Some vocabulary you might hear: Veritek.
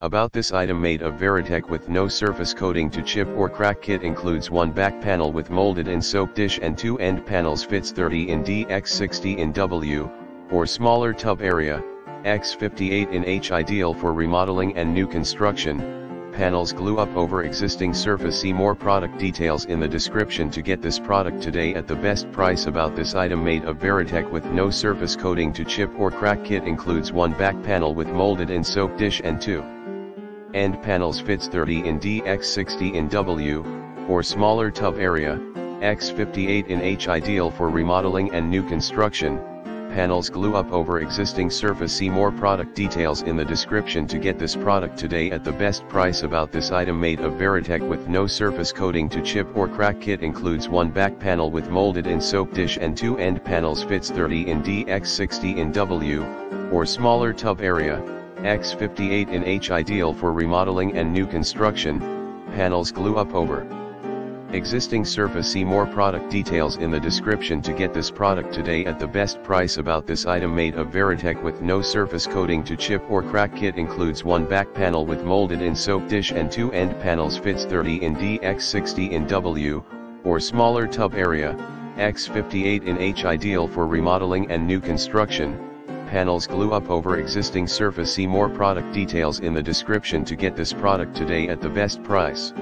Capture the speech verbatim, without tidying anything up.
About this item made of Veritek with no surface coating to chip or crack. Kit includes one back panel with molded in soap dish and two end panels. Fits thirty inches by sixty inches or smaller tub area, by fifty-eight inches. Ideal for remodeling and new construction. Panels glue up over existing surface. See more product details in the description to get this product today at the best price. About this item made of Veritek with no surface coating to chip or crack. Kit includes one back panel with molded in soap dish and two end panels. Fits thirty inches by sixty inches or smaller tub area, by fifty-eight inches. Ideal for remodeling and new construction. Panels glue up over existing surface. See more product details in the description to get this product today at the best price. About this item made of Veritek with no surface coating to chip or crack. Kit includes one back panel with molded in soap dish and two end panels. Fits thirty inches by sixty inches or smaller tub area, by fifty-eight inches. Ideal for remodeling and new construction. Panels glue up over existing surface. See more product details in the description to get this product today at the best price. About this item made of Veritek with no surface coating to chip or crack. Kit includes one back panel with molded in soap dish and two end panels. Fits thirty inches by sixty inches or smaller tub area, by fifty-eight inches. Ideal for remodeling and new construction. Panels glue up over existing surface. See more product details in the description to get this product today at the best price.